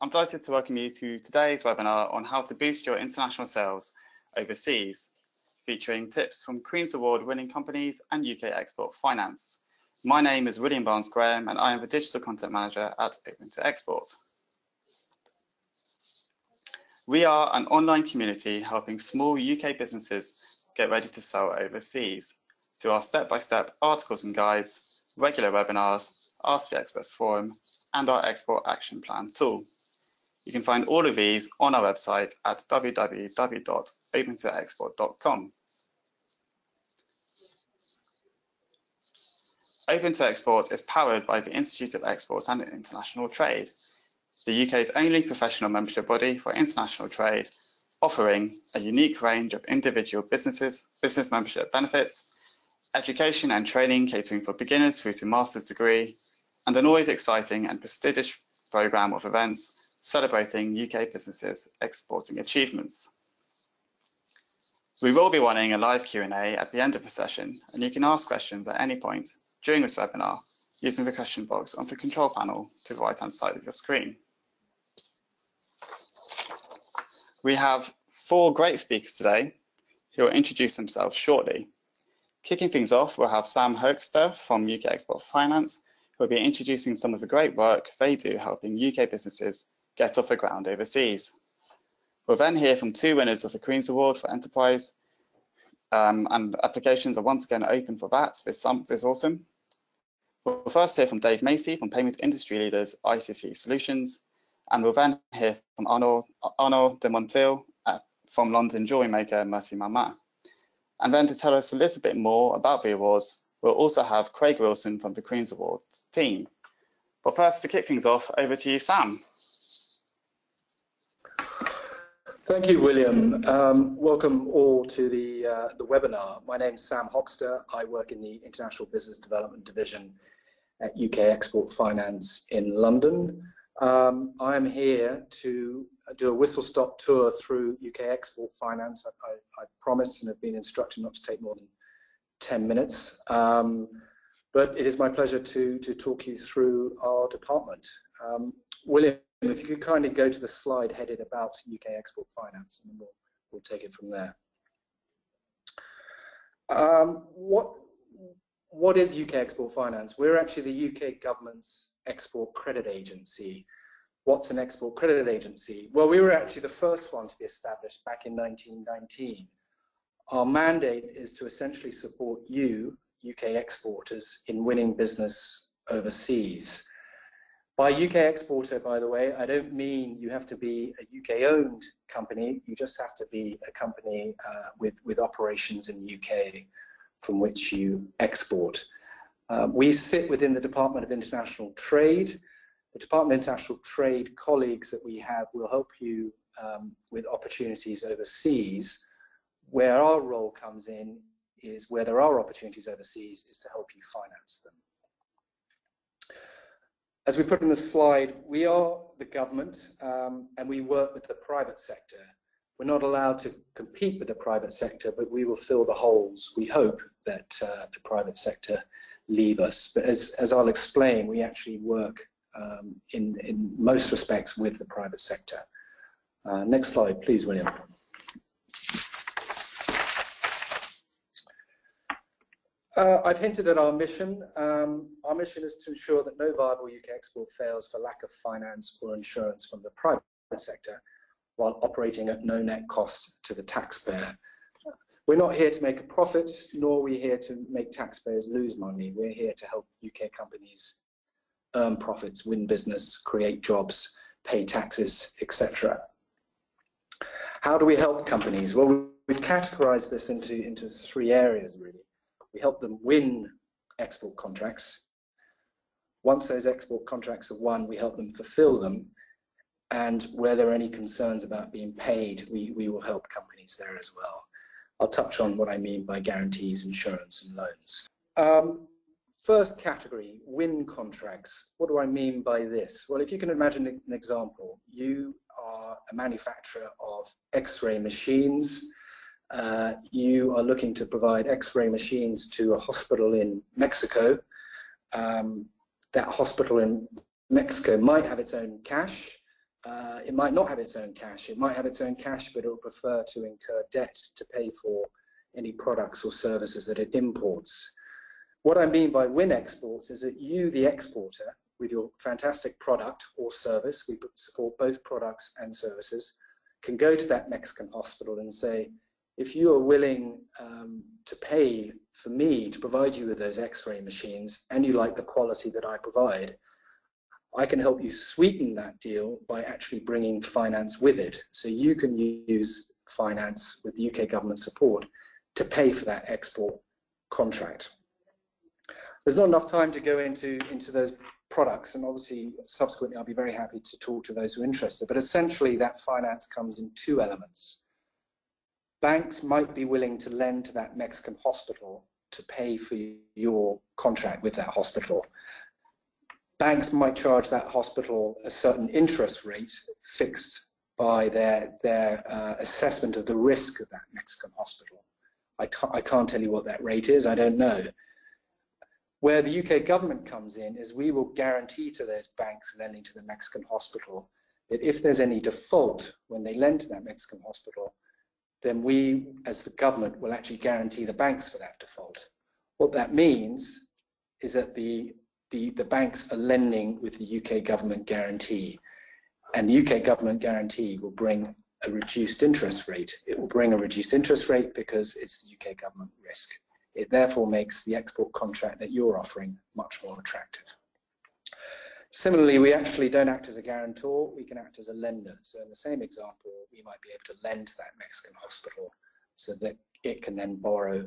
I'm delighted to welcome you to today's webinar on how to boost your international sales overseas, featuring tips from Queen's Award winning companies and UK Export Finance. My name is William Barnes Graham and I am the Digital Content Manager at Open to Export. We are an online community helping small UK businesses get ready to sell overseas through our step-by-step articles and guides, regular webinars, Ask the Experts Forum, and our Export Action Plan tool. You can find all of these on our website at www.opentoexport.com. Open to Export is powered by the Institute of Export and International Trade, the UK's only professional membership body for international trade, offering a unique range of individual businesses, business membership benefits, education and training catering for beginners through to master's degree, and an always exciting and prestigious programme of events celebrating UK businesses' exporting achievements. We will be running a live Q&A at the end of the session, and you can ask questions at any point during this webinar using the question box on the control panel to the right-hand side of your screen. We have four great speakers today who will introduce themselves shortly. Kicking things off, we'll have Sam Hoxster from UK Export Finance, who will be introducing some of the great work they do helping UK businesses get off the ground overseas. We'll then hear from two winners of the Queen's Award for Enterprise, and applications are once again open for that this autumn. We'll first hear from Dave Macey from Payment Industry Leaders, ICC Solutions, and we'll then hear from Arnaud de Montille from London jewellery maker Merci Maman. And then to tell us a little bit more about the awards, we'll also have Craig Wilson from the Queen's Awards team. But first, to kick things off, over to you, Sam. Thank you, William. Welcome all to the webinar. My name's Sam Hoxster. I work in the International Business Development Division at UK Export Finance in London. I'm here to do a whistle-stop tour through UK Export Finance. I promise and have been instructed not to take more than 10 minutes, but it is my pleasure to talk you through our department. William, if you could kindly go to the slide headed about UK Export Finance, and then we'll take it from there. What is UK Export Finance? We're actually the UK government's export credit agency. What's an export credit agency? Well, we were actually the first one to be established back in 1919. Our mandate is to essentially support you, UK exporters, in winning business overseas. By UK exporter, by the way, I don't mean you have to be a UK-owned company. You just have to be a company with operations in the UK from which you export. We sit within the Department of International Trade. The Department of International Trade colleagues that we have will help you with opportunities overseas. Where our role comes in is where there are opportunities overseas is to help you finance them. As we put in the slide, we are the government and we work with the private sector. We're not allowed to compete with the private sector, but we will fill the holes, we hope, that the private sector leave us. But as I'll explain, we actually work in most respects with the private sector. Next slide, please, William. I've hinted at our mission. Our mission is to ensure that no viable UK export fails for lack of finance or insurance from the private sector while operating at no net cost to the taxpayer. We're not here to make a profit, nor are we here to make taxpayers lose money. We're here to help UK companies earn profits, win business, create jobs, pay taxes, etc. How do we help companies? Well, we've categorized this into three areas, really. We help them win export contracts. Once those export contracts are won, we help them fulfill them. And where there are any concerns about being paid, we will help companies there as well. I'll touch on what I mean by guarantees, insurance, and loans. First category, win contracts. What do I mean by this? Well, if you can imagine an example, you are a manufacturer of X-ray machines. You are looking to provide X-ray machines to a hospital in Mexico. That hospital in Mexico might have its own cash, It might not have its own cash. It might have its own cash, but it will prefer to incur debt to pay for any products or services that it imports. What I mean by win exports is that you, the exporter, with your fantastic product or service, we support both products and services, can go to that Mexican hospital and say, if you are willing to pay for me to provide you with those x-ray machines and you like the quality that I provide, I can help you sweeten that deal by actually bringing finance with it. So you can use finance with UK government support to pay for that export contract. There's not enough time to go into those products, and obviously subsequently I'll be very happy to talk to those who are interested, but essentially that finance comes in two elements. Banks might be willing to lend to that Mexican hospital to pay for your contract with that hospital. Banks might charge that hospital a certain interest rate fixed by their assessment of the risk of that Mexican hospital. I can't tell you what that rate is, I don't know. Where the UK government comes in is we will guarantee to those banks lending to the Mexican hospital that if there's any default when they lend to that Mexican hospital, then we as the government will actually guarantee the banks for that default. What that means is that the banks are lending with the UK government guarantee, and the UK government guarantee will bring a reduced interest rate. It will bring a reduced interest rate because it's the UK government risk. It therefore makes the export contract that you're offering much more attractive. Similarly, we actually don't act as a guarantor, we can act as a lender. So in the same example, we might be able to lend that Mexican hospital so that it can then borrow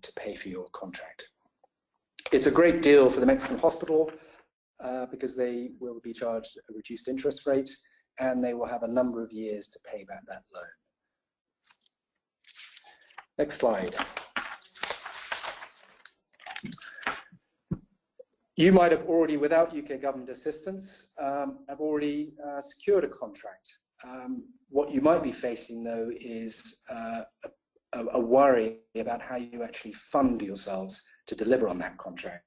to pay for your contract. It's a great deal for the Mexican hospital because they will be charged a reduced interest rate and they will have a number of years to pay back that loan. Next slide. You might have already, without UK government assistance, have already secured a contract. What you might be facing, though, is a worry about how you actually fund yourselves to deliver on that contract.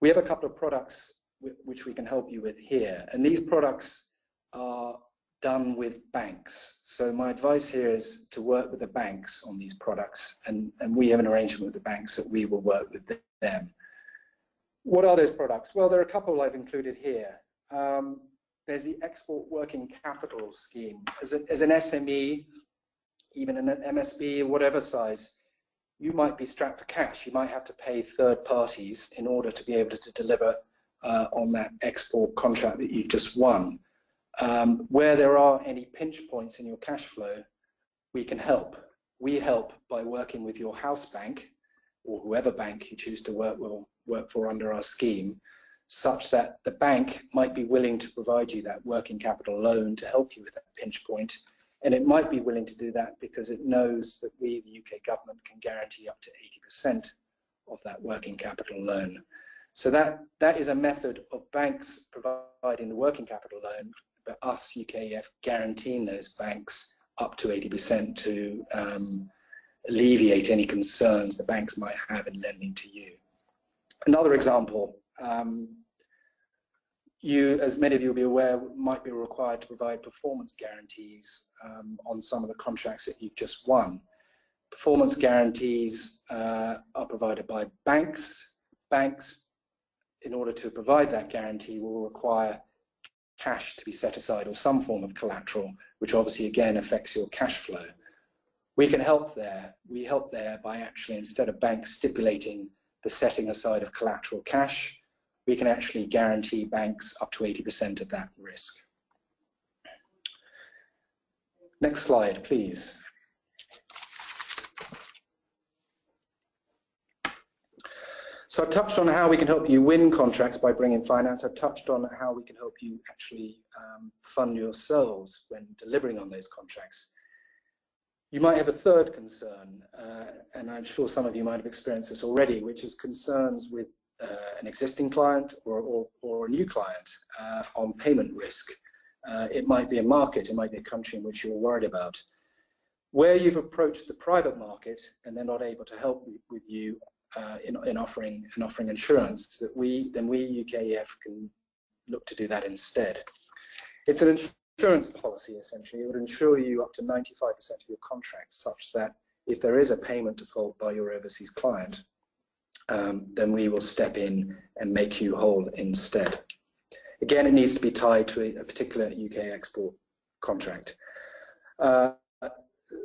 We have a couple of products which we can help you with here, and these products are done with banks. So my advice here is to work with the banks on these products, and we have an arrangement with the banks that we will work with them. What are those products? Well, there are a couple I've included here. There's the Export Working Capital Scheme. As an SME, even an MSB, whatever size, you might be strapped for cash. You might have to pay third parties in order to be able to deliver on that export contract that you've just won. Where there are any pinch points in your cash flow, we can help. We help by working with your house bank or whoever bank you choose to work for under our scheme, such that the bank might be willing to provide you that working capital loan to help you with that pinch point, and it might be willing to do that because it knows that we, the UK government, can guarantee up to 80% of that working capital loan. So that is a method of banks providing the working capital loan, but us, UKEF, guaranteeing those banks up to 80% to alleviate any concerns the banks might have in lending to you. Another example, you, as many of you will be aware, might be required to provide performance guarantees on some of the contracts that you've just won. Performance guarantees are provided by banks. Banks, in order to provide that guarantee, will require cash to be set aside or some form of collateral, which obviously again affects your cash flow. We can help there. We help there by actually, instead of banks stipulating the setting aside of collateral cash, we can actually guarantee banks up to 80% of that risk. Next slide, please. So I've touched on how we can help you win contracts by bringing finance. I've touched on how we can help you actually fund yourselves when delivering on those contracts. You might have a third concern, and I'm sure some of you might have experienced this already, which is concerns with an existing client or a new client on payment risk. It might be a market, it might be a country in which you're worried about. Where you've approached the private market and they're not able to help with you in offering insurance, then we, UKEF, can look to do that instead. It's an insurance policy, essentially. It would insure you up to 95% of your contracts, such that if there is a payment default by your overseas client, then we will step in and make you whole instead. Again, it needs to be tied to a particular UK export contract.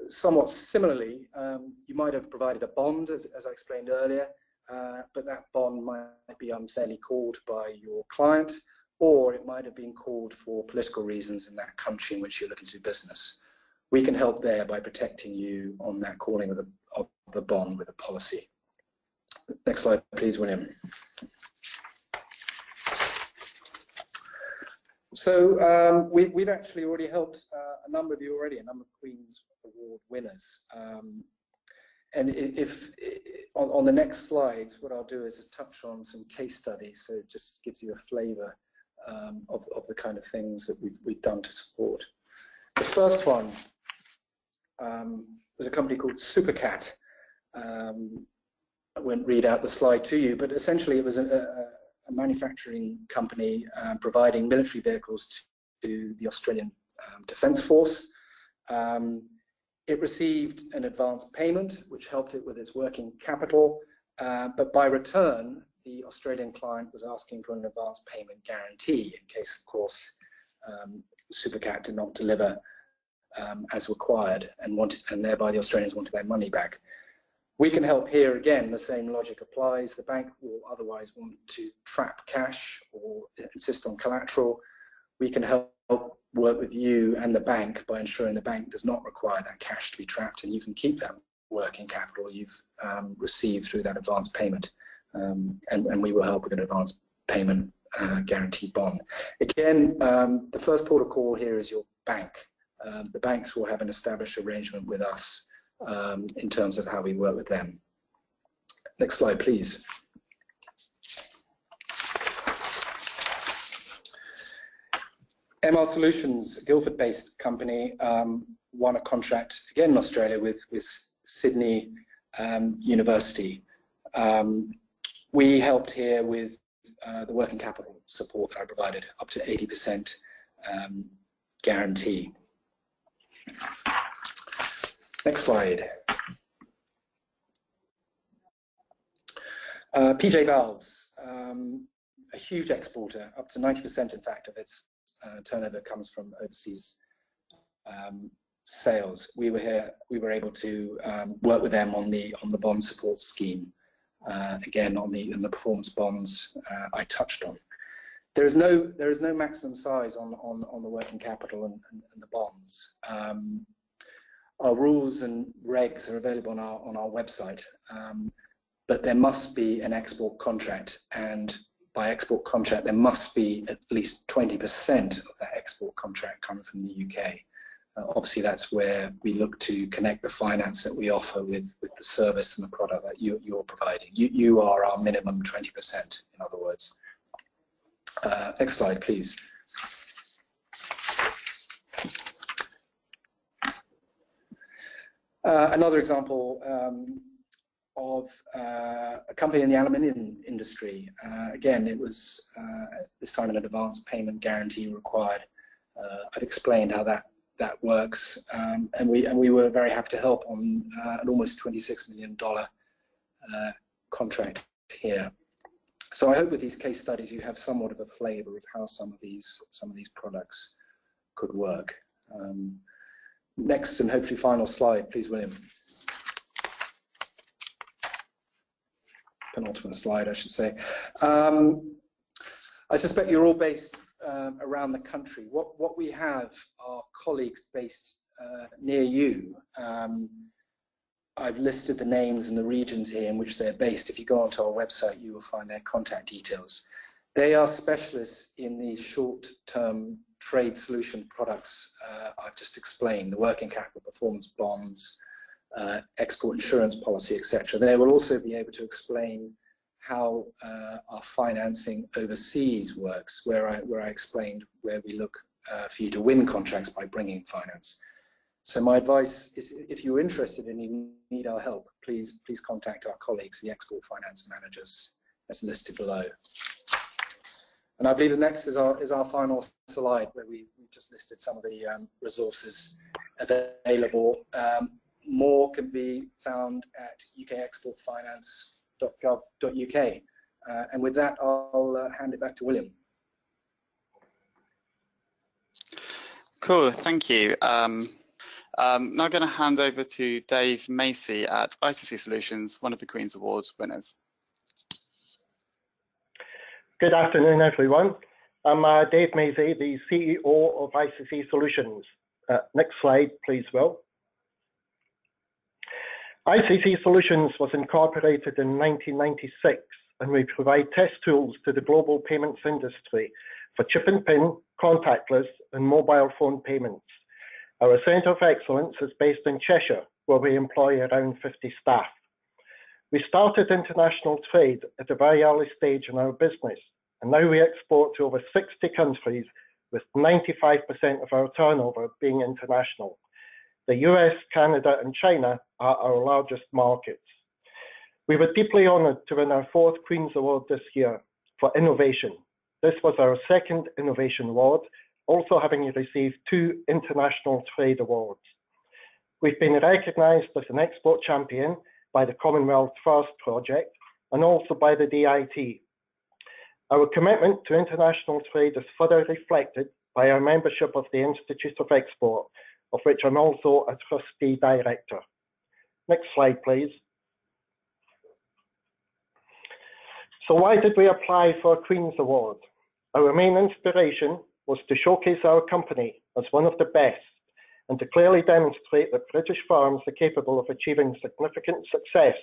Somewhat similarly, you might have provided a bond, as I explained earlier, but that bond might be unfairly called by your client, or it might have been called for political reasons in that country in which you're looking to do business. We can help there by protecting you on that calling of the bond with a policy. Next slide, please, William. So we've actually already helped a number of you already, a number of Queen's Award winners. And on the next slides, what I'll do is just touch on some case studies, so it just gives you a flavour of the kind of things that we've done to support. The first one was a company called Supacat. I won't read out the slide to you, but essentially it was a manufacturing company providing military vehicles to the Australian Defence Force. It received an advance payment, which helped it with its working capital, but by return, the Australian client was asking for an advance payment guarantee in case, of course, Supacat did not deliver as required, and thereby the Australians wanted their money back. We can help here again. The same logic applies. The bank will otherwise want to trap cash or insist on collateral. We can help work with you and the bank by ensuring the bank does not require that cash to be trapped, and you can keep that working capital you've received through that advance payment, and we will help with an advance payment guaranteed bond. Again, the first port of call here is your bank. The banks will have an established arrangement with us in terms of how we work with them. Next slide, please. ML Solutions, a Guildford-based company, won a contract, again in Australia, with Sydney University. We helped here with the working capital support that I provided, up to 80% guarantee. Next slide. PJ Valves, a huge exporter, up to 90% in fact of its turnover comes from overseas sales. We were able to work with them on the bond support scheme. Again, on the performance bonds I touched on. There is no maximum size on the working capital and the bonds. Our rules and regs are available on our website, but there must be an export contract, and by export contract there must be at least 20% of that export contract coming from the UK. Obviously that's where we look to connect the finance that we offer with the service and the product that you're providing. You are our minimum 20%, in other words. Next slide, please. Another example of a company in the aluminium industry. Again, it was this time an advance payment guarantee required. I've explained how that works, and we were very happy to help on an almost $26 million contract here. So I hope with these case studies you have somewhat of a flavour of how some of these products could work. Next and hopefully final slide, please, William. Penultimate slide, I should say. I suspect you're all based around the country. What we have are colleagues based near you. I've listed the names and the regions here in which they're based. If you go onto our website, you will find their contact details. They are specialists in these short-term trade solution products I've just explained, the working capital, performance bonds, export insurance policy, etc. They will also be able to explain how our financing overseas works, where I explained where we look for you to win contracts by bringing finance. So my advice is, if you're interested and you need our help, please contact our colleagues, the export finance managers, as listed below. And I believe the next is our final slide, where we just listed some of the resources available. More can be found at ukexportfinance.gov.uk. And with that, I'll hand it back to William. Cool, thank you. I'm now going to hand over to Dave Macey at ICC Solutions, one of the Queen's Awards winners. Good afternoon, everyone. I'm Dave Macey, the CEO of ICC Solutions. Next slide, please, Will. ICC Solutions was incorporated in 1996, and we provide test tools to the global payments industry for chip and PIN, contactless, and mobile phone payments. Our Centre of Excellence is based in Cheshire, where we employ around 50 staff. We started international trade at a very early stage in our business, and now we export to over 60 countries, with 95% of our turnover being international. The US, Canada, and China are our largest markets. We were deeply honoured to win our 4th Queen's Award this year for innovation. This was our 2nd Innovation Award, also having received 2 International Trade Awards. We've been recognised as an Export Champion by the Commonwealth First Project, and also by the DIT. Our commitment to international trade is further reflected by our membership of the Institute of Export, of which I'm also a trustee director. Next slide, please. So why did we apply for a Queen's Award? Our main inspiration was to showcase our company as one of the best, and to clearly demonstrate that British firms are capable of achieving significant success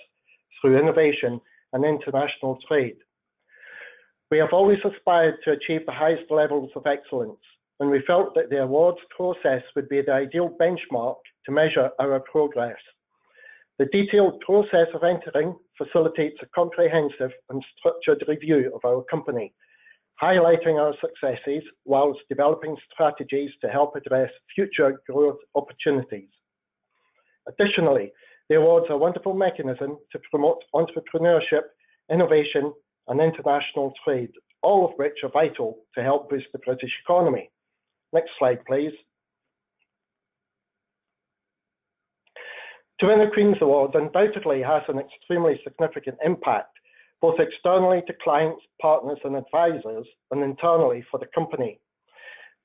through innovation and international trade. We have always aspired to achieve the highest levels of excellence, and we felt that the awards process would be the ideal benchmark to measure our progress. The detailed process of entering facilitates a comprehensive and structured review of our company, highlighting our successes whilst developing strategies to help address future growth opportunities. Additionally, the awards are a wonderful mechanism to promote entrepreneurship, innovation, and international trade, all of which are vital to help boost the British economy. Next slide, please. To win the Queen's Award undoubtedly has an extremely significant impact, both externally to clients, partners and advisors, and internally for the company.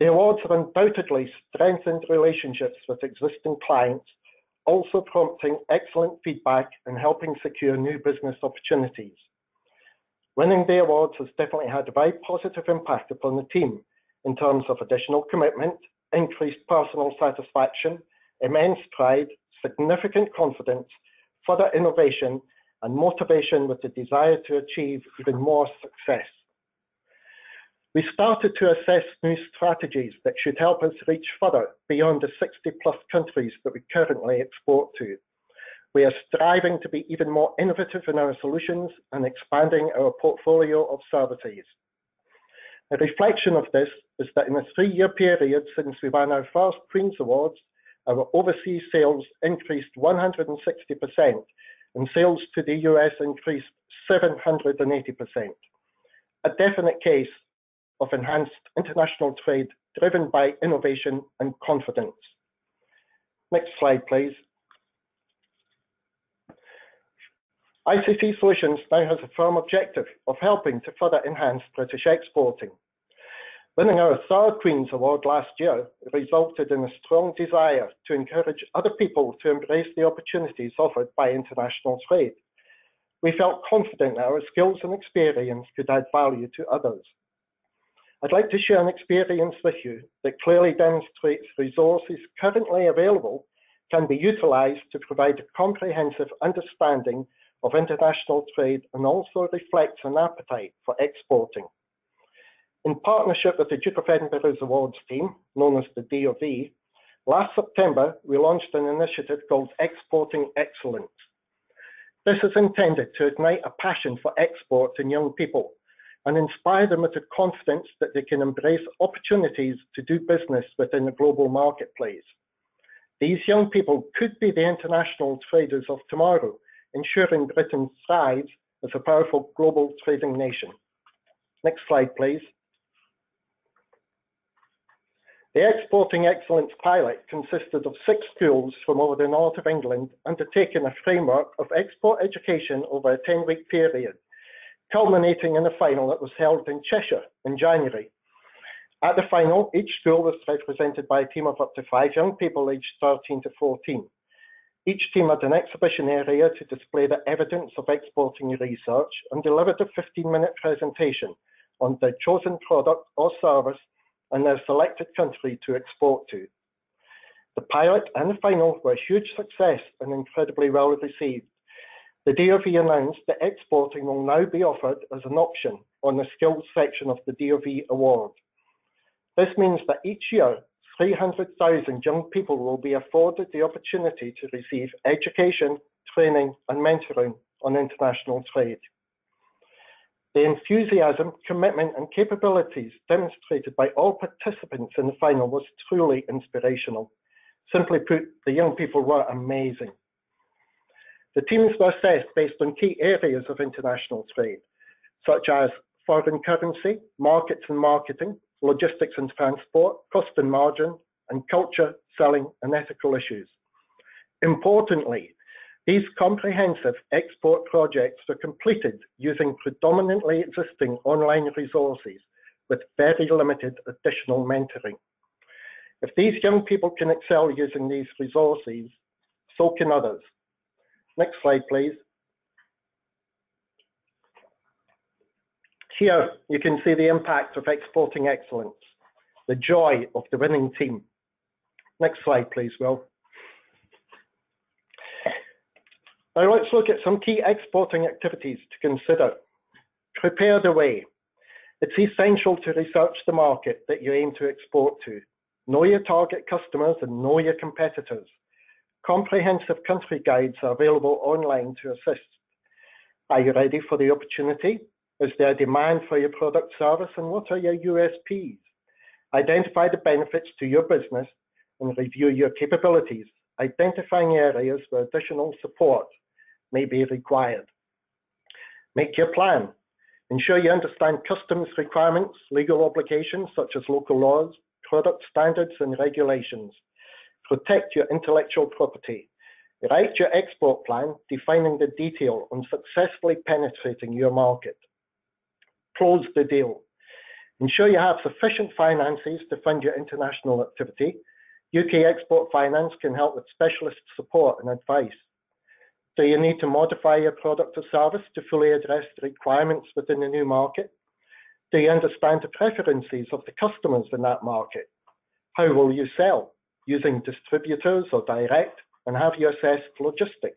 The awards have undoubtedly strengthened relationships with existing clients, also prompting excellent feedback and helping secure new business opportunities. Winning the awards has definitely had a very positive impact upon the team in terms of additional commitment, increased personal satisfaction, immense pride, significant confidence, further innovation, and motivation with the desire to achieve even more success. We started to assess new strategies that should help us reach further beyond the 60-plus countries that we currently export to. We are striving to be even more innovative in our solutions and expanding our portfolio of services. A reflection of this is that in a 3-year period since we won our first Queen's Awards, our overseas sales increased 160%, and sales to the US increased 780%. A definite case of enhanced international trade driven by innovation and confidence. Next slide, please. ICC Solutions now has a firm objective of helping to further enhance British exporting. Winning our 3rd Queen's Award last year resulted in a strong desire to encourage other people to embrace the opportunities offered by international trade. We felt confident that our skills and experience could add value to others. I'd like to share an experience with you that clearly demonstrates resources currently available can be utilised to provide a comprehensive understanding of international trade, and also reflects an appetite for exporting. In partnership with the Duke of Edinburgh's Awards team, known as the DOV, last September, we launched an initiative called Exporting Excellence. This is intended to ignite a passion for exports in young people and inspire them with the confidence that they can embrace opportunities to do business within the global marketplace. These young people could be the international traders of tomorrow, ensuring Britain thrives as a powerful global trading nation. Next slide, please. The Exporting Excellence pilot consisted of 6 schools from over the north of England undertaking a framework of export education over a 10-week period, culminating in a final that was held in Cheshire in January. At the final, each school was represented by a team of up to 5 young people aged 13 to 14. Each team had an exhibition area to display the evidence of exporting research and delivered a 15-minute presentation on their chosen product or service and their selected country to export to. The pilot and the final were a huge success and incredibly well received. The DOV announced that exporting will now be offered as an option on the skills section of the DOV award. This means that each year, 300,000 young people will be afforded the opportunity to receive education, training, and mentoring on international trade. The enthusiasm, commitment, and capabilities demonstrated by all participants in the final was truly inspirational. Simply put, the young people were amazing. The teams were assessed based on key areas of international trade, such as foreign currency, markets and marketing, logistics and transport, cost and margin, and culture, selling, and ethical issues. Importantly, these comprehensive export projects were completed using predominantly existing online resources with very limited additional mentoring. If these young people can excel using these resources, so can others. Next slide, please. Here you can see the impact of Exporting Excellence, the joy of the winning team. Next slide, please, Will. Now let's look at some key exporting activities to consider. Prepare the way. It's essential to research the market that you aim to export to. Know your target customers and know your competitors. Comprehensive country guides are available online to assist. Are you ready for the opportunity? Is there a demand for your product, service, and what are your USPs? Identify the benefits to your business and review your capabilities, identifying areas where additional support may be required. Make your plan. Ensure you understand customs requirements, legal obligations such as local laws, product standards and regulations. Protect your intellectual property. Write your export plan, defining the detail on successfully penetrating your market. Close the deal. Ensure you have sufficient finances to fund your international activity. UK Export Finance can help with specialist support and advice. Do you need to modify your product or service to fully address the requirements within the new market? Do you understand the preferences of the customers in that market? How will you sell? Using distributors or direct, and have you assessed logistics?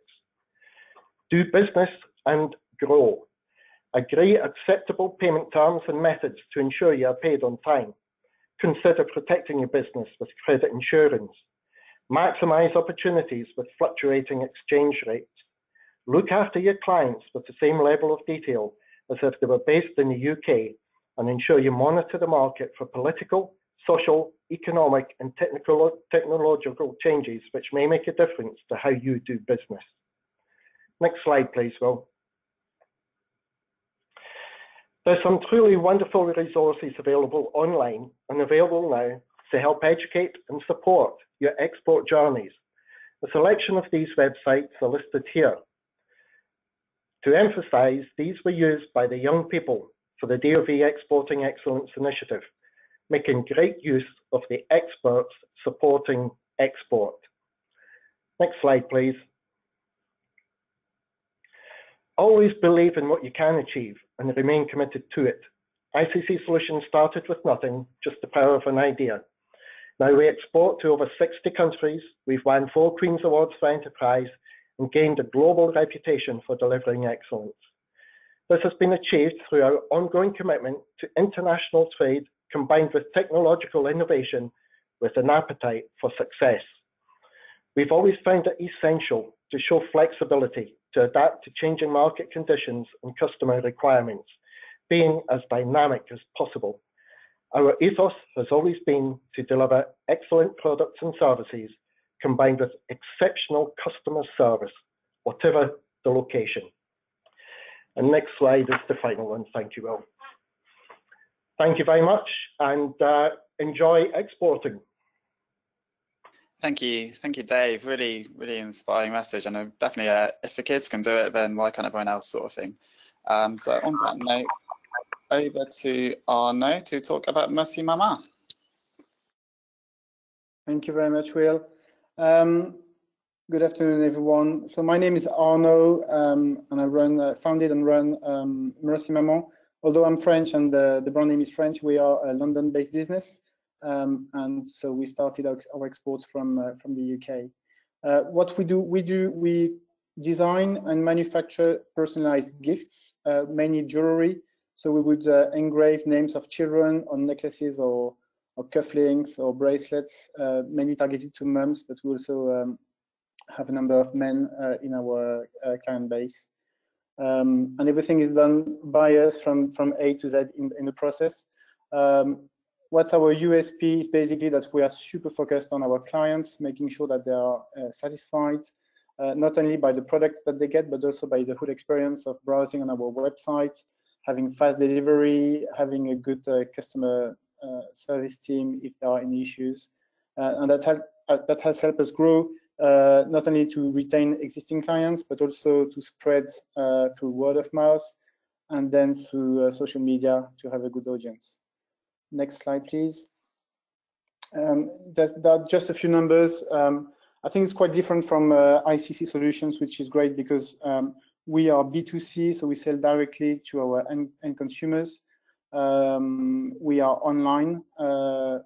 Do business and grow. Agree acceptable payment terms and methods to ensure you are paid on time. Consider protecting your business with credit insurance. Maximize opportunities with fluctuating exchange rates. Look after your clients with the same level of detail as if they were based in the UK, and ensure you monitor the market for political, social, economic, and technological changes which may make a difference to how you do business. Next slide, please, Will. There's some truly wonderful resources available online and available now to help educate and support your export journeys. A selection of these websites are listed here. To emphasize, these were used by the young people for the DOV Exporting Excellence Initiative, making great use of the experts supporting export. Next slide, please. Always believe in what you can achieve and remain committed to it. ICC Solutions started with nothing, just the power of an idea. Now we export to over 60 countries, we've won 4 Queen's Awards for Enterprise and gained a global reputation for delivering excellence. This has been achieved through our ongoing commitment to international trade combined with technological innovation with an appetite for success. We've always found it essential to show flexibility to adapt to changing market conditions and customer requirements, being as dynamic as possible. Our ethos has always been to deliver excellent products and services combined with exceptional customer service, whatever the location. And next slide is the final one, thank you all. Thank you very much, and enjoy exporting. Thank you. Thank you, Dave. Really, really inspiring message. And definitely, if the kids can do it, then why can't everyone else, sort of thing. So on that note, over to Arnaud to talk about Merci Maman. Thank you very much, Will. Good afternoon, everyone. So my name is Arnaud, and I run, founded and run Merci Maman. Although I'm French and the brand name is French, we are a London-based business. And so we started our exports from the UK. What we design and manufacture personalized gifts, mainly jewelry. So we would engrave names of children on necklaces or cufflinks or bracelets, mainly targeted to mums, but we also have a number of men in our client base. And everything is done by us from A to Z in the process. What's our USP is basically that we are super focused on our clients, making sure that they are satisfied, not only by the products that they get, but also by the whole experience of browsing on our website, having fast delivery, having a good customer service team if there are any issues. And that has helped us grow, not only to retain existing clients, but also to spread through word of mouth and then through social media to have a good audience. Next slide, please. That's just a few numbers. I think it's quite different from ICC Solutions, which is great because we are B2C, so we sell directly to our end consumers. We are online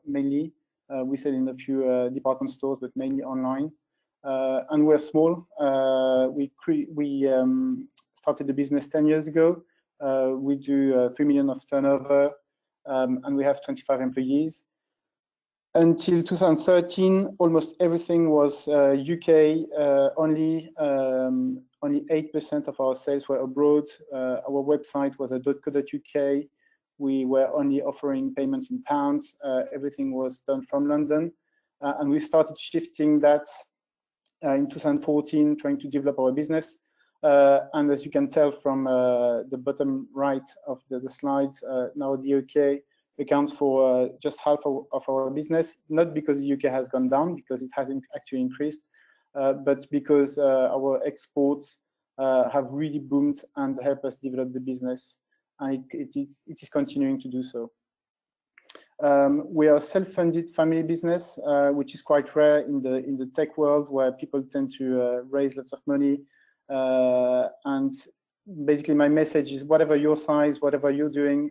mainly. We sell in a few department stores, but mainly online. And we're small. We started the business 10 years ago. We do 3 million of turnover. And we have 25 employees. Until 2013, almost everything was UK. Only 8% of our sales were abroad. Our website was a .co.uk. We were only offering payments in pounds. Everything was done from London. And we started shifting that in 2014, trying to develop our business. And as you can tell from the bottom right of the slide, now the UK accounts for just half of our business, not because the UK has gone down, because it hasn't actually increased, but because our exports have really boomed and helped us develop the business, and it is continuing to do so. We are a self-funded family business, which is quite rare in the tech world, where people tend to raise lots of money. And basically my message is, whatever your size, whatever you're doing,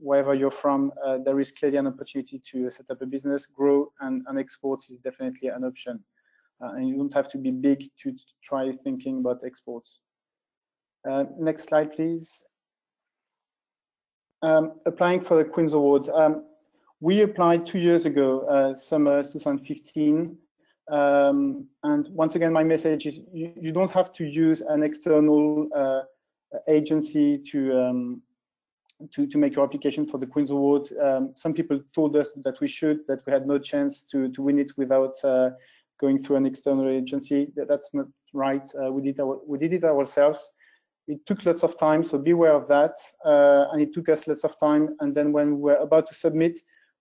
wherever you're from, there is clearly an opportunity to set up a business, grow, and export is definitely an option. And you don't have to be big to try thinking about exports. Next slide, please. Applying for the Queen's Awards. We applied 2 years ago, summer 2015. And once again, my message is you don't have to use an external agency to make your application for the Queen's Award. Some people told us that we should, that we had no chance to win it without going through an external agency. That's not right. We did it ourselves. It took lots of time, so beware of that. And it took us lots of time. And then when we were about to submit,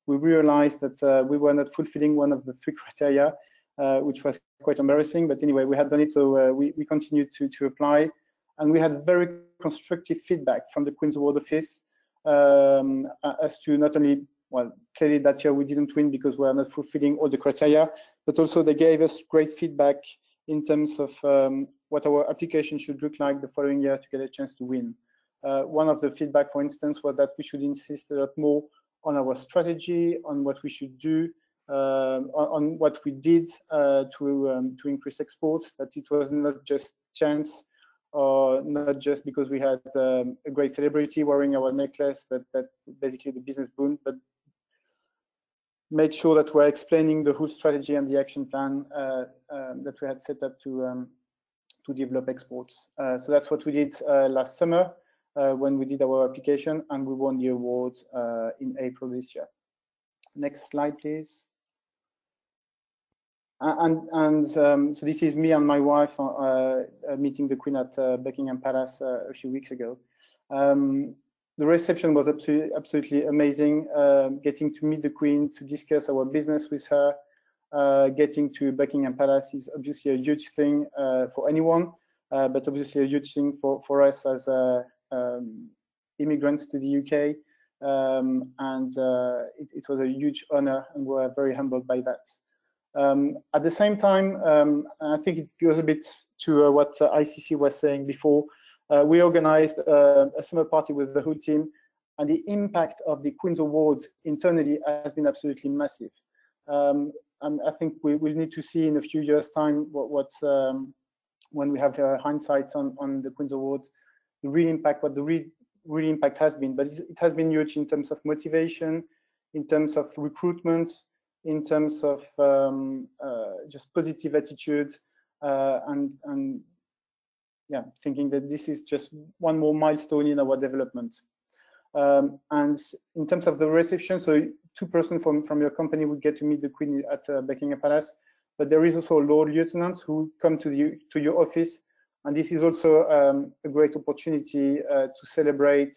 we realized that we were not fulfilling one of the 3 criteria. Which was quite embarrassing, but anyway, we had done it, so we continued to apply, and we had very constructive feedback from the Queen's Award Office as to not only, well, clearly that year we didn't win because we are not fulfilling all the criteria, but also they gave us great feedback in terms of what our application should look like the following year to get a chance to win. One of the feedback, for instance, was that we should insist a lot more on our strategy, on what we should do, on what we did to increase exports, that it was not just chance or not just because we had a great celebrity wearing our necklace that basically the business boomed, but make sure that we're explaining the whole strategy and the action plan that we had set up to develop exports. So that's what we did last summer when we did our application, and we won the award in April this year. Next slide, please. And so this is me and my wife meeting the Queen at Buckingham Palace a few weeks ago. The reception was absolutely amazing, getting to meet the Queen, to discuss our business with her, getting to Buckingham Palace is obviously a huge thing for anyone, but obviously a huge thing for us as immigrants to the UK, and it was a huge honor, and we're very humbled by that. At the same time, I think it goes a bit to what ICC was saying before, we organized a summer party with the whole team, and the impact of the Queen's Awards internally has been absolutely massive. And I think we will need to see in a few years' time when we have hindsight on the Queen's Awards, the real impact, what the real impact has been. But it has been huge in terms of motivation, in terms of recruitment, in terms of just positive attitude, and yeah, thinking that this is just one more milestone in our development. And in terms of the reception, so two persons from your company would get to meet the Queen at Buckingham Palace, but there is also a Lord Lieutenant who come to your office, and this is also a great opportunity to celebrate,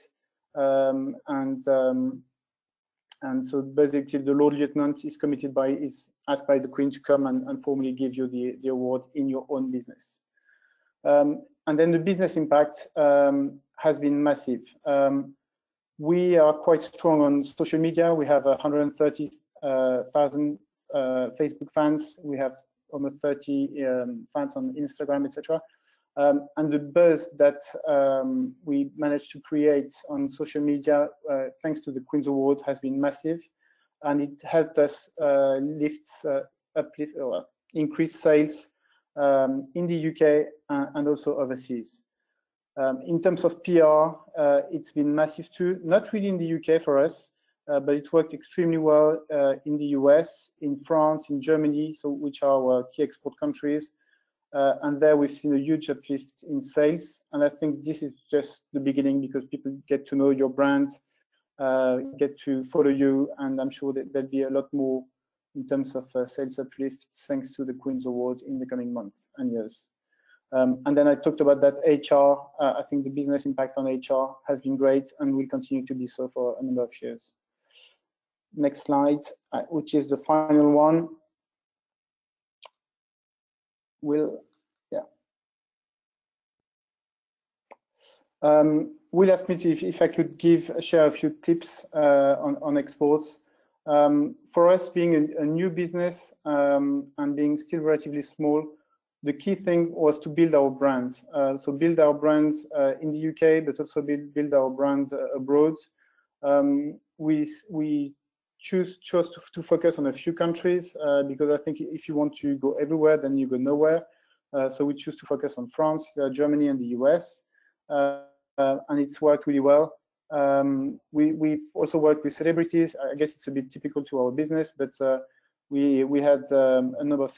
and so basically the Lord Lieutenant is committed by is asked by the Queen to come and formally give you the award in your own business. And then the business impact has been massive. We are quite strong on social media. We have 130,000 Facebook fans. We have almost 30 fans on Instagram, etc. And the buzz that we managed to create on social media, thanks to the Queen's Award, has been massive, and it helped us increase sales in the UK and also overseas. In terms of PR, it's been massive too, not really in the UK for us, but it worked extremely well in the US, in France, in Germany, so which are our key export countries. And there we've seen a huge uplift in sales. And I think this is just the beginning, because people get to know your brands, get to follow you. And I'm sure that there'll be a lot more in terms of sales uplift thanks to the Queen's Award in the coming months and years. And then I talked about that HR. I think the business impact on HR has been great and will continue to be so for a number of years. Next slide, which is the final one. Will asked me if I could share a few tips on exports. For us, being a new business and being still relatively small, the key thing was to build our brands. So build our brands in the UK, but also build our brands abroad. We chose to focus on a few countries because I think if you want to go everywhere, then you go nowhere. So we choose to focus on France, Germany, and the US, and it's worked really well. We've also worked with celebrities. I guess it's a bit typical to our business, but we had a number of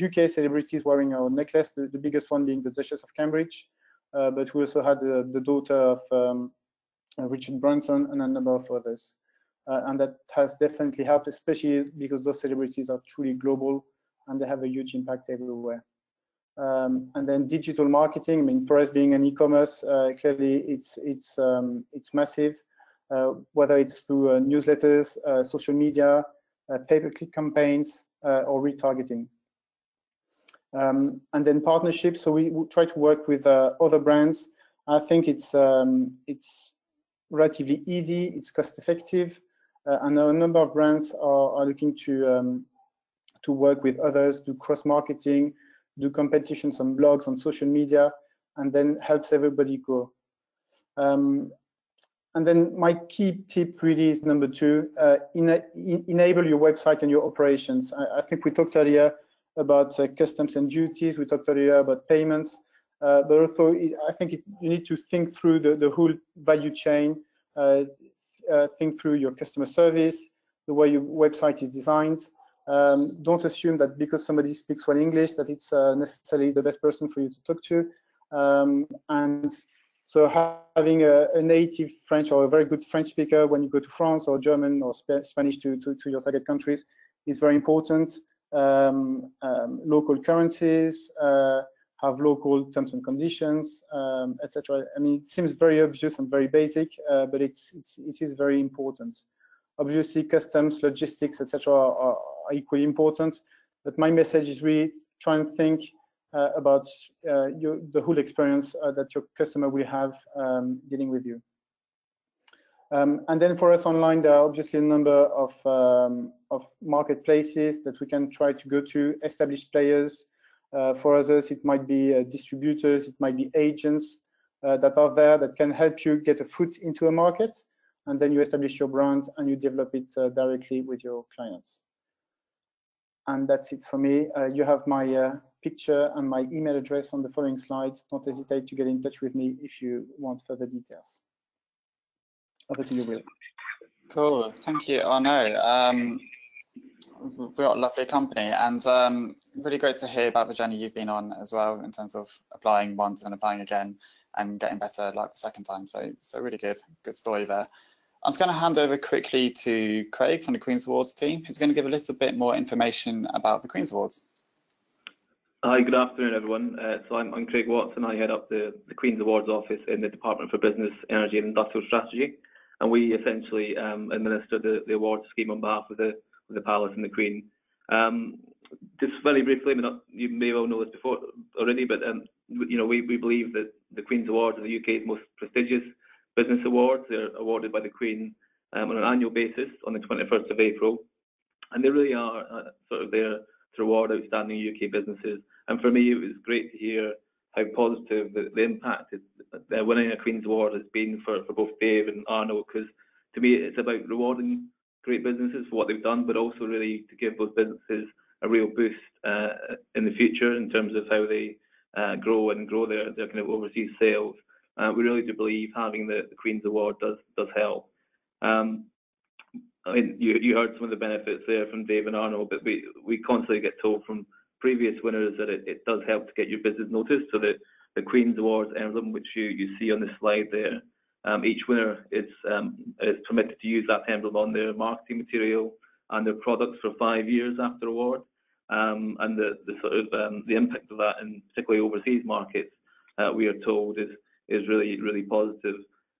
UK celebrities wearing our necklace, the biggest one being the Duchess of Cambridge, but we also had the daughter of Richard Branson and a number of others. And that has definitely helped, especially because those celebrities are truly global and they have a huge impact everywhere. And then digital marketing, I mean, for us being an e-commerce, clearly it's massive, whether it's through newsletters, social media, pay-per-click campaigns, or retargeting. And then partnerships, so we try to work with other brands. I think it's relatively easy, it's cost-effective, and a number of brands are looking to work with others, do cross-marketing, do competitions on blogs, on social media, and then helps everybody grow. And then my key tip really is number two, enable your website and your operations. I think we talked earlier about customs and duties, we talked earlier about payments, but also I think you need to think through the whole value chain, think through your customer service, the way your website is designed. Don't assume that because somebody speaks well English that it's necessarily the best person for you to talk to. And so having a native French or a very good French speaker when you go to France, or German or Spanish to your target countries is very important. Local currencies, have local terms and conditions, etc. I mean, it seems very obvious and very basic, but it is very important. Obviously, customs, logistics, etc. are equally important. But my message is really try and think about the whole experience that your customer will have dealing with you. And then for us online, there are obviously a number of marketplaces that we can try to go to, established players. For others, it might be distributors, it might be agents that are there that can help you get a foot into a market, and then you establish your brand and you develop it directly with your clients. And that's it for me. You have my picture and my email address on the following slides. Don't hesitate to get in touch with me if you want further details. Over to you, Will. Cool. Thank you, Arnaud. We've got a lovely company, and really great to hear about the journey you've been on as well in terms of applying once and applying again and getting better like the second time. So really good story there. I'm just going to hand over quickly to Craig from the Queen's Awards team, who's going to give a little bit more information about the Queen's Awards. Hi, good afternoon, everyone. So I'm Craig Watts, and I head up the Queen's Awards office in the Department for Business, Energy and Industrial Strategy. And we essentially administer the awards scheme on behalf of the Palace and the Queen. Just very briefly, you may well know this before already, but you know, we believe that the Queen's Awards are the UK's most prestigious business awards. They're awarded by the Queen on an annual basis on the 21st of April, and they really are sort of there to reward outstanding UK businesses. And for me, it was great to hear how positive the impact is, winning a Queen's Award has been for both Dave and Arnaud, because to me, it's about rewarding great businesses for what they've done, but also really to give those businesses a real boost in the future in terms of how they grow their kind of overseas sales. We really do believe having the Queen's Award does help. I mean, you heard some of the benefits there from Dave and Arnaud, but we constantly get told from previous winners that it does help to get your business noticed. So that the Queen's Awards emblem, which you see on the slide there, each winner is permitted to use that emblem on their marketing material and their products for 5 years after award, and the sort of the impact of that, in particularly overseas markets, we are told is really positive.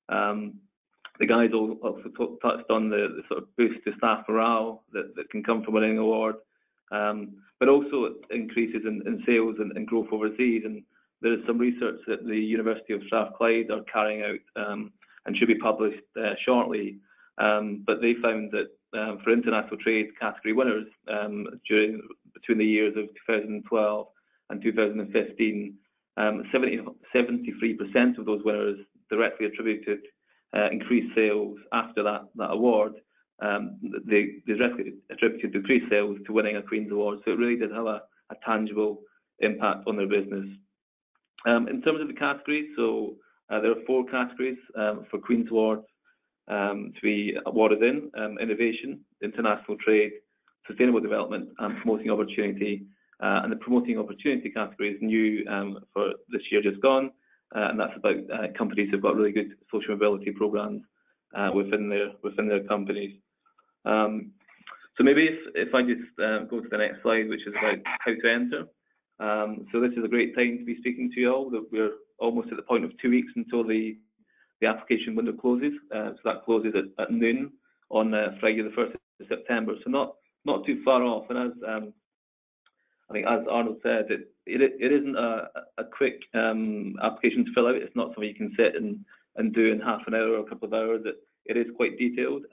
The guys also touched on the sort of boost to staff morale that can come from winning an award, but also increases in sales and growth overseas. And there is some research that the University of Strathclyde are carrying out and should be published shortly. But they found that for international trade category winners between the years of 2012 and 2015, 73% of those winners directly attributed increased sales after that award. They directly attributed decreased sales to winning a Queen's Award, so it really did have a tangible impact on their business. In terms of the categories, so there are four categories for Queen's Awards to be awarded in: innovation, international trade, sustainable development, and promoting opportunity. And the promoting opportunity category is new for this year just gone, and that's about companies who've got really good social mobility programs within their companies. So maybe if I just go to the next slide, which is about how to enter. So this is a great time to be speaking to you all. We're almost at the point of 2 weeks until the application window closes. So that closes at noon on Friday the 1st of September. So not too far off. And as I think, as Arnaud said, it isn't a quick application to fill out. It's not something you can sit and do in half an hour or a couple of hours. It is quite detailed.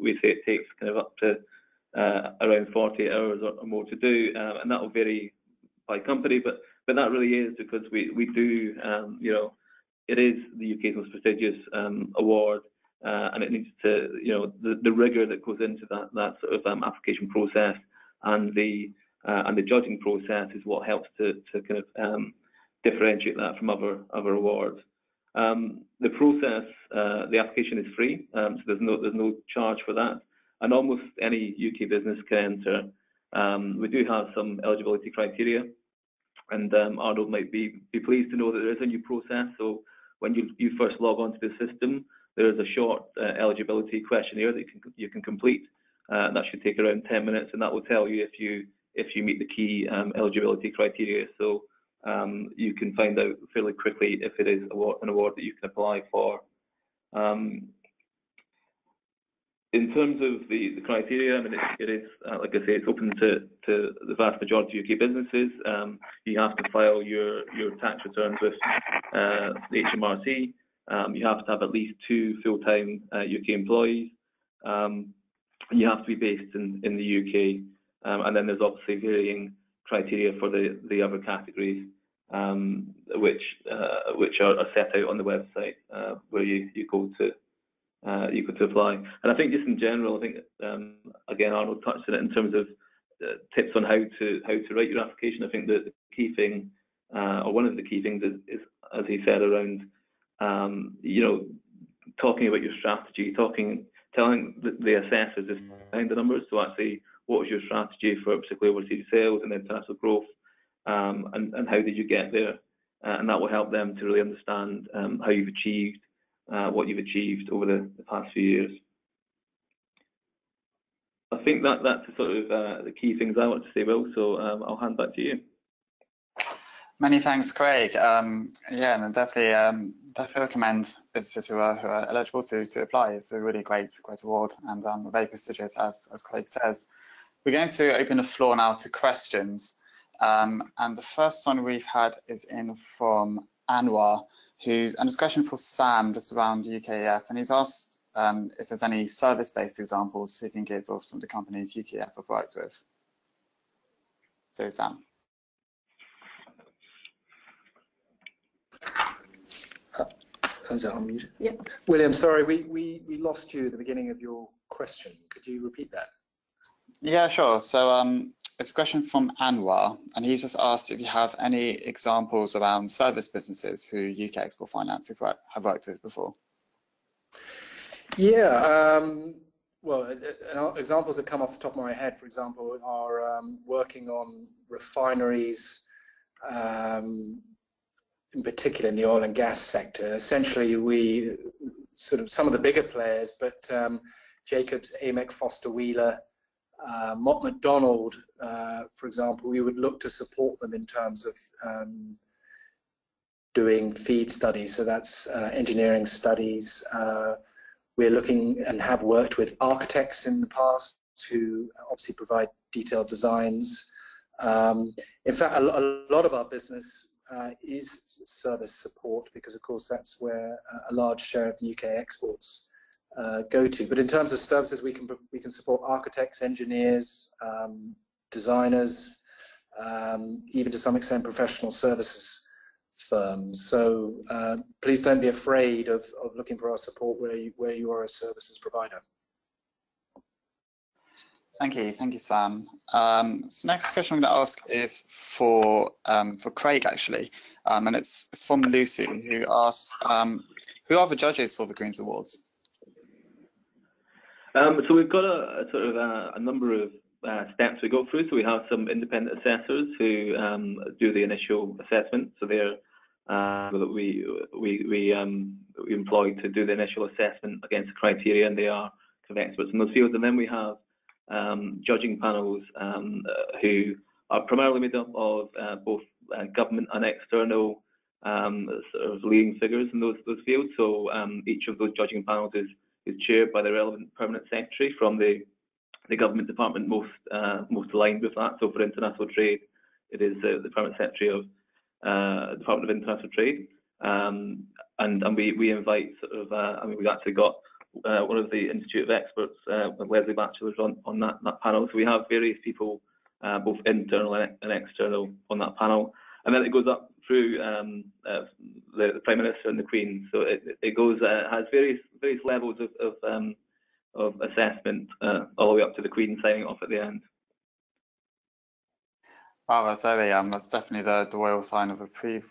We say it takes kind of up to around 48 hours or more to do, and that will vary by company, but that really is because we do, you know, it is the UK's most prestigious award, and it needs to, you know, the rigour that goes into that sort of application process and the judging process is what helps to kind of differentiate that from other awards. The process, the application is free, so there's no charge for that, and almost any UK business can enter. We do have some eligibility criteria, and Arnaud might be pleased to know that there is a new process. So when you first log onto the system, there is a short eligibility questionnaire that you can complete. That should take around 10 minutes, and that will tell you if you meet the key eligibility criteria. So you can find out fairly quickly if it is an award that you can apply for. In terms of the criteria, I mean, it is like I say, it's open to the vast majority of UK businesses. You have to file your tax returns with the HMRC. You have to have at least 2 full-time UK employees. You have to be based in the UK, and then there's obviously varying criteria for the other categories, which are set out on the website where you go to apply. And I think just in general, I think again Arnaud touched on it in terms of tips on how to write your application. I think that the key thing, or one of the key things, is as he said around talking about your strategy, telling the assessors just behind the numbers. So actually, what was your strategy for particularly overseas sales and international growth, and how did you get there? And that will help them to really understand how you've achieved what you've achieved over the past few years. I think that's the sort of the key things I want to say, Will. So I'll hand back to you. Many thanks, Craig. Yeah, and definitely recommend visitors who are eligible to apply. It's a really great award and very prestigious, as Craig says. We're going to open the floor now to questions. And the first one we've had is in from Anwar, who's a question for Sam just around UKEF, and he's asked if there's any service-based examples you can give of some of the companies UKEF have worked with. So Sam. Was that on mute? Yeah. William, sorry, we lost you at the beginning of your question. Could you repeat that? Yeah, sure. So it's a question from Anwar, and he's just asked if you have any examples around service businesses who UK Export Finance have worked with before. Yeah, well, examples that come off the top of my head, for example, are working on refineries, in particular in the oil and gas sector. Essentially, we sort of some of the bigger players, but Jacobs, Amec Foster Wheeler, Mott MacDonald, for example, we would look to support them in terms of doing feed studies. So that's engineering studies. We're looking and have worked with architects in the past to obviously provide detailed designs. In fact, a lot of our business is service support, because of course that's where a large share of the UK exports go to. But in terms of services, we can support architects, engineers, designers, even to some extent professional services firms. So please don't be afraid of looking for our support where you are a services provider. Thank you, Sam. So next question I'm going to ask is for Craig actually, and it's from Lucy, who asks who are the judges for the Queen's Awards? So we've got a number of steps we go through. So we have some independent assessors who do the initial assessment. So they're we employ to do the initial assessment against the criteria, and they are kind of experts in those fields. And then we have judging panels who are primarily made up of both government and external sort of leading figures in those fields. So each of those judging panels is chaired by the relevant permanent secretary from the government department most aligned with that. So for international trade, it is the permanent secretary of the Department of International Trade, and we invite sort of I mean, we've actually got one of the Institute of Experts, Leslie Batchelor, on that panel. So we have various people, both internal and external, on that panel, and then it goes up through the Prime Minister and the Queen. So it goes has various levels of assessment, all the way up to the Queen signing off at the end. Wow, that's early. That's definitely the royal sign of approval,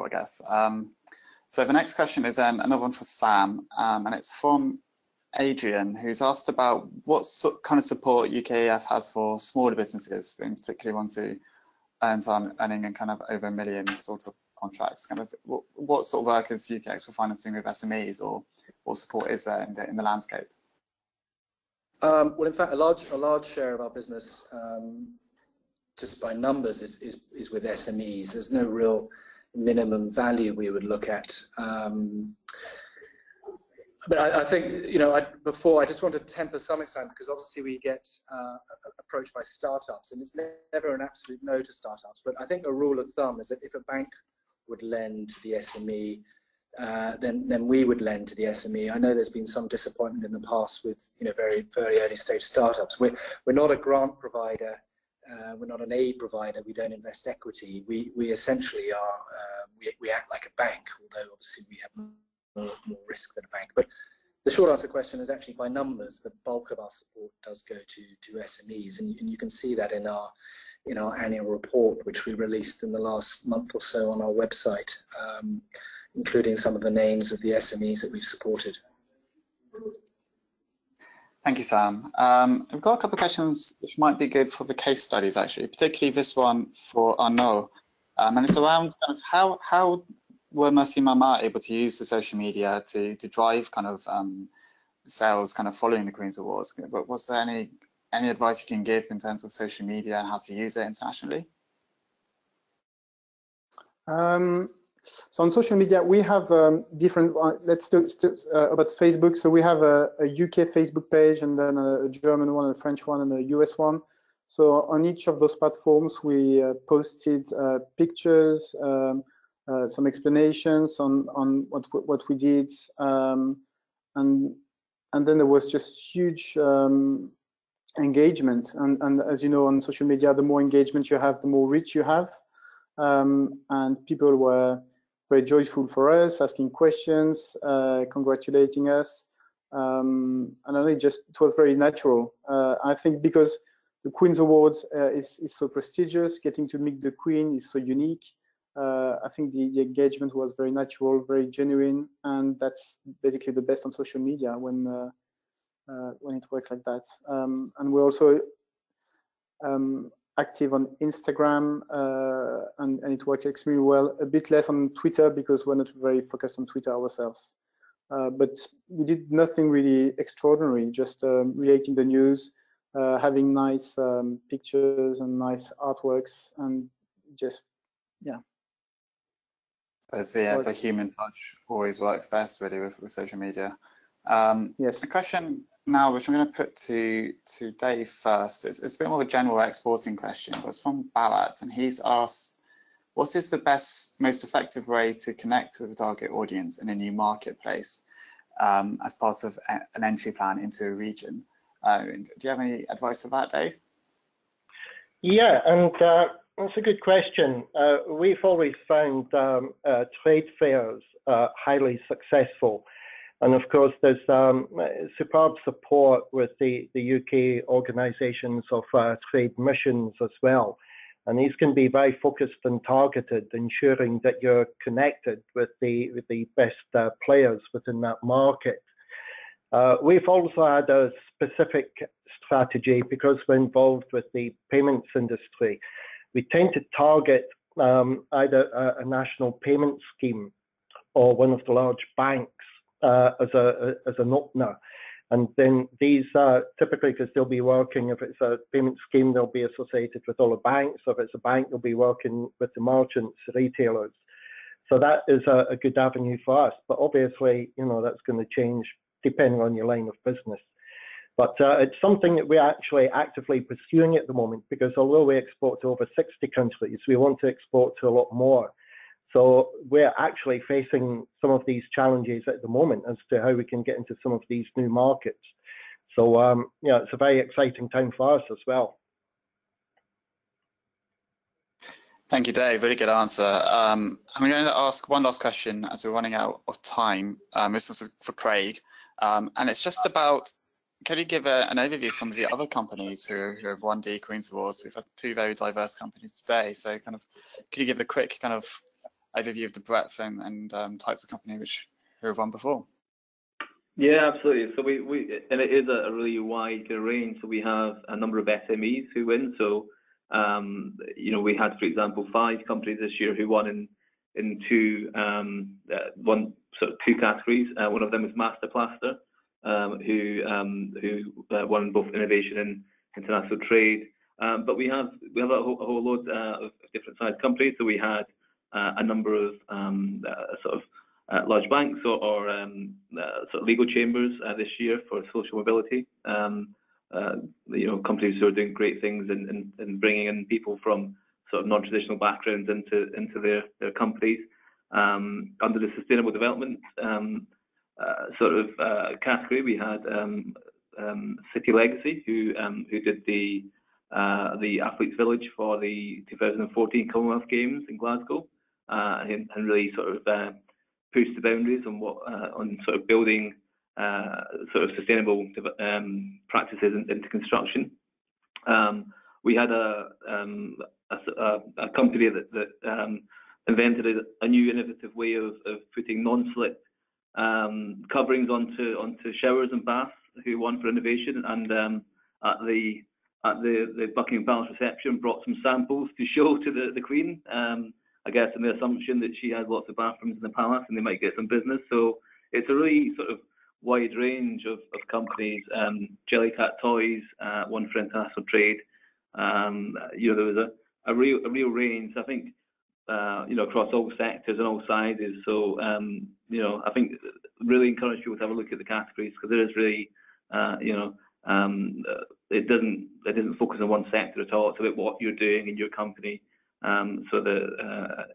I guess. So the next question is another one for Sam, and it's from Adrian, who's asked about what kind of support UKEF has for smaller businesses, in particularly ones who earning and kind of over $1 million sort of contracts. Kind of what sort of work is UK Export Finance doing with SMEs, or what support is there in the landscape? Well, in fact, a large share of our business just by numbers is with SMEs. There's no real minimum value we would look at. But I think, you know, I just want to temper some extent, because obviously we get approached by startups, and it's never an absolute no to startups. But I think a rule of thumb is that if a bank would lend to the SME, then we would lend to the SME. I know there's been some disappointment in the past with, you know, very early stage startups. We're not a grant provider. We're not an aid provider. We don't invest equity. We essentially are. We act like a bank, although obviously we have more risk than a bank. But the short answer to the question is actually by numbers, the bulk of our support does go to SMEs, and you can see that in our annual report, which we released in the last month or so on our website, including some of the names of the SMEs that we've supported. Thank you, Sam. I've got a couple of questions which might be good for the case studies, actually, particularly this one for Arnaud, and it's around kind of how were Merci Maman able to use the social media to drive kind of sales kind of following the Queen's Awards? But was there any advice you can give in terms of social media and how to use it internationally? So on social media, we have different, let's talk about Facebook. So we have a UK Facebook page, and then a German one, a French one, and a US one. So on each of those platforms, we posted pictures, some explanations on what we did, and then there was just huge engagement. And as you know, on social media, the more engagement you have, the more reach you have. And people were very joyful for us, asking questions, congratulating us, and it was very natural. I think because the Queen's Awards is so prestigious, getting to meet the Queen is so unique. I think the engagement was very natural, very genuine, and that's basically the best on social media when it works like that. And we're also active on Instagram, and it works extremely well. A bit less on Twitter because we're not very focused on Twitter ourselves. But we did nothing really extraordinary, just relating the news, having nice pictures and nice artworks, and just, yeah. So it's the human touch always works best, really, with social media. Yes. A question now, which I'm going to put to Dave first. It's a bit more of a general exporting question, but it's from Balat, and he's asked, what is the best, most effective way to connect with a target audience in a new marketplace as part of an entry plan into a region? Do you have any advice for that, Dave? Yeah, and that's a good question. We've always found trade fairs highly successful. And of course, there's superb support with the UK organisations of trade missions as well. And these can be very focused and targeted, ensuring that you're connected with the best players within that market. We've also had a specific strategy because we're involved with the payments industry. We tend to target either a national payment scheme or one of the large banks as an opener. And then these typically, because they'll be working, if it's a payment scheme, they'll be associated with all the banks. If it's a bank, they'll be working with the merchants, retailers. So that is a good avenue for us. But obviously, you know, that's going to change depending on your line of business. But it's something that we're actually actively pursuing at the moment, because although we export to over 60 countries, we want to export to a lot more. So we're actually facing some of these challenges at the moment as to how we can get into some of these new markets. So yeah, it's a very exciting time for us as well. Thank you, Dave. Really good answer. I'm going to ask one last question as we're running out of time. This is for Craig, and it's just about, can you give an overview of some of the other companies who have won the Queen's Awards? We've had two very diverse companies today, so kind of, can you give a quick kind of overview of the breadth and types of company who have won before? Yeah, absolutely. So and it is a really wide range. So we have a number of SMEs who win. So you know, we had, for example, 5 companies this year who won in two categories. One of them is Masterplaster, who won both innovation and international trade. But we have a whole load of different sized companies. So we had a number of large banks or legal chambers this year for social mobility. Companies who are doing great things and bringing in people from sort of non-traditional backgrounds into their companies. Under the sustainable development category, we had City Legacy, who did the Athletes Village for the 2014 Commonwealth Games in Glasgow, and really pushed the boundaries on building sustainable practices into construction. We had a company that invented a new innovative way of putting non-slip coverings onto showers and baths, who won for innovation, and at the Buckingham Palace reception brought some samples to show to the Queen, I guess in the assumption that she has lots of bathrooms in the palace and they might get some business. So it's a really wide range of companies. Jellycat Toys, one for international trade. There was a real range, I think, across all sectors and all sizes. So I think really encourage people to have a look at the categories, because there is really it doesn't focus on one sector at all. It's about what you're doing in your company. So that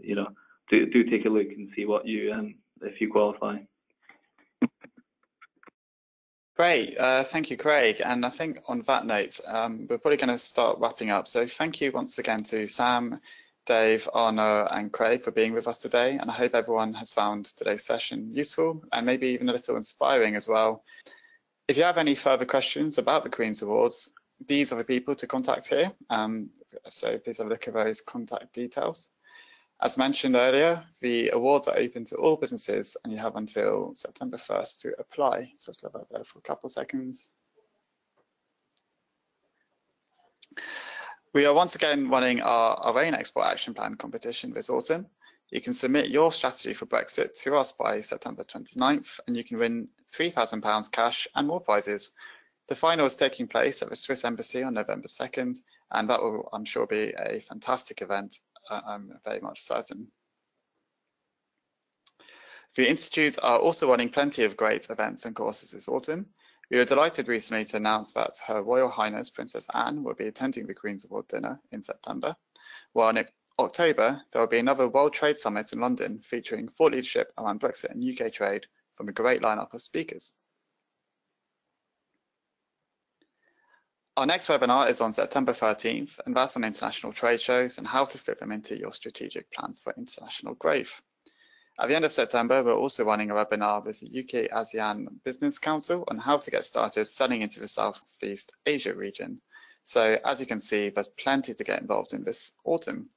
do take a look and see what you if you qualify. Great, thank you, Craig. And I think on that note, we're probably going to start wrapping up. So thank you once again to Sam, Dave, Arnaud and Craig for being with us today, and I hope everyone has found today's session useful and maybe even a little inspiring as well. If you have any further questions about the Queen's Awards, these are the people to contact here, so please have a look at those contact details. As mentioned earlier, the awards are open to all businesses and you have until September 1st to apply, so let's leave that there for a couple of seconds. We are once again running our own Export Action Plan competition this autumn. You can submit your strategy for Brexit to us by September 29th, and you can win £3,000 cash and more prizes. The final is taking place at the Swiss Embassy on November 2nd, and that will, I'm sure, be a fantastic event, I'm very much certain. The institutes are also running plenty of great events and courses this autumn. We were delighted recently to announce that Her Royal Highness Princess Anne will be attending the Queen's Award dinner in September, while in October there will be another World Trade Summit in London featuring thought leadership around Brexit and UK trade from a great lineup of speakers. Our next webinar is on September 13th, and that's on international trade shows and how to fit them into your strategic plans for international growth. At the end of September, we're also running a webinar with the UK-ASEAN Business Council on how to get started selling into the Southeast Asia region. So as you can see, there's plenty to get involved in this autumn.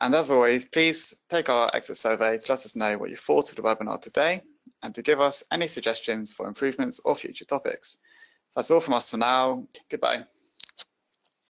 And as always, please take our exit survey to let us know what you thought of the webinar today and to give us any suggestions for improvements or future topics. That's all from us for now. Goodbye.